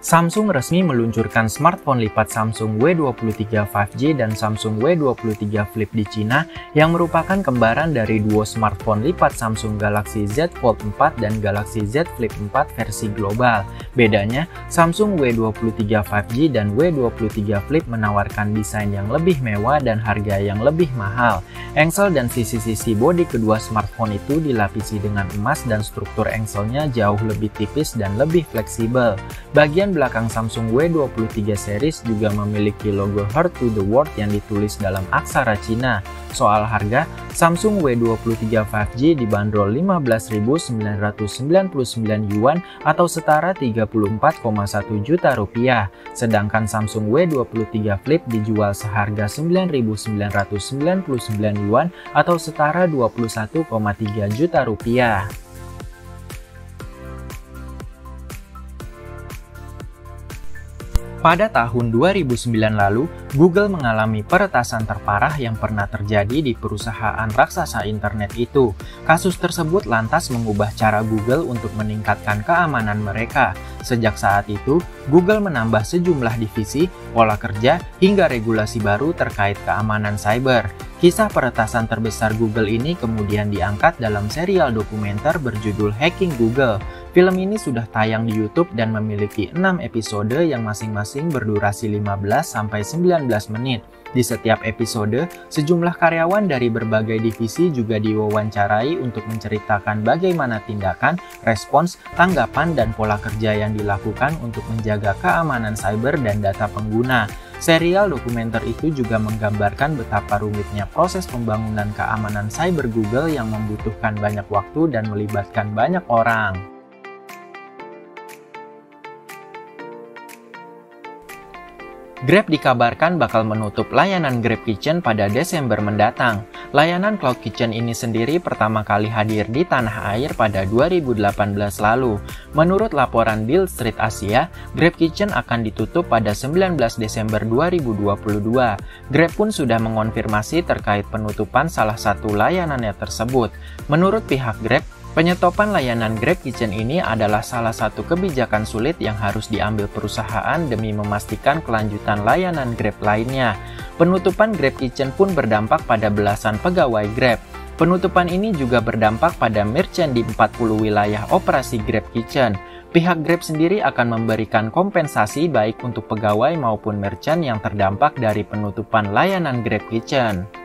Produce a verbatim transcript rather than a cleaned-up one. Samsung resmi meluncurkan smartphone lipat Samsung W dua puluh tiga lima G dan Samsung W dua puluh tiga Flip di Cina yang merupakan kembaran dari duo smartphone lipat Samsung Galaxy Z Fold empat dan Galaxy Z Flip empat versi global. Bedanya, Samsung W dua puluh tiga lima G dan W dua puluh tiga Flip menawarkan desain yang lebih mewah dan harga yang lebih mahal. Engsel dan sisi-sisi bodi kedua smartphone itu dilapisi dengan emas dan struktur engselnya jauh lebih tipis dan lebih fleksibel. Bagian belakang Samsung W dua puluh tiga series juga memiliki logo Heart to the World yang ditulis dalam aksara Cina. Soal harga, Samsung W dua puluh tiga lima G dibanderol lima belas ribu sembilan ratus sembilan puluh sembilan yuan atau setara tiga puluh empat koma satu juta rupiah, sedangkan Samsung W dua puluh tiga Flip dijual seharga sembilan ribu sembilan ratus sembilan puluh sembilan yuan atau setara dua puluh satu koma tiga juta rupiah. Pada tahun dua ribu sembilan lalu, Google mengalami peretasan terparah yang pernah terjadi di perusahaan raksasa internet itu. Kasus tersebut lantas mengubah cara Google untuk meningkatkan keamanan mereka. Sejak saat itu, Google menambah sejumlah divisi, pola kerja, hingga regulasi baru terkait keamanan cyber. Kisah peretasan terbesar Google ini kemudian diangkat dalam serial dokumenter berjudul Hacking Google. Film ini sudah tayang di YouTube dan memiliki enam episode yang masing-masing berdurasi lima belas sampai sembilan belas menit. Di setiap episode, sejumlah karyawan dari berbagai divisi juga diwawancarai untuk menceritakan bagaimana tindakan, respons, tanggapan, dan pola kerja yang dilakukan untuk menjaga keamanan cyber dan data pengguna. Serial dokumenter itu juga menggambarkan betapa rumitnya proses pembangunan keamanan cyber Google yang membutuhkan banyak waktu dan melibatkan banyak orang. Grab dikabarkan bakal menutup layanan Grab Kitchen pada Desember mendatang. Layanan Cloud Kitchen ini sendiri pertama kali hadir di tanah air pada dua ribu delapan belas lalu. Menurut laporan Deal Street Asia, Grab Kitchen akan ditutup pada sembilan belas Desember dua ribu dua puluh dua. Grab pun sudah mengonfirmasi terkait penutupan salah satu layanannya tersebut. Menurut pihak Grab, penyetopan layanan Grab Kitchen ini adalah salah satu kebijakan sulit yang harus diambil perusahaan demi memastikan kelanjutan layanan Grab lainnya. Penutupan Grab Kitchen pun berdampak pada belasan pegawai Grab. Penutupan ini juga berdampak pada merchant di empat puluh wilayah operasi Grab Kitchen. Pihak Grab sendiri akan memberikan kompensasi baik untuk pegawai maupun merchant yang terdampak dari penutupan layanan Grab Kitchen.